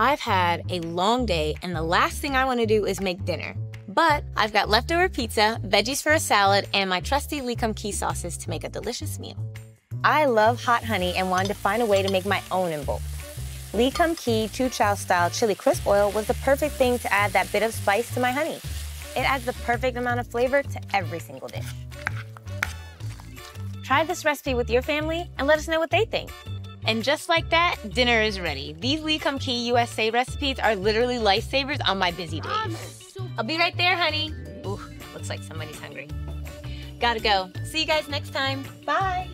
I've had a long day and the last thing I want to do is make dinner. But I've got leftover pizza, veggies for a salad, and my trusty Lee Kum Kee sauces to make a delicious meal. I love hot honey and wanted to find a way to make my own in bulk. Lee Kum Kee Chu Chow Style Chili Crisp Oil was the perfect thing to add that bit of spice to my honey. It adds the perfect amount of flavor to every single dish. Try this recipe with your family and let us know what they think. And just like that, dinner is ready. These Lee Kum Kee USA recipes are literally lifesavers on my busy days. I'll be right there, honey. Ooh, looks like somebody's hungry. Gotta go. See you guys next time. Bye.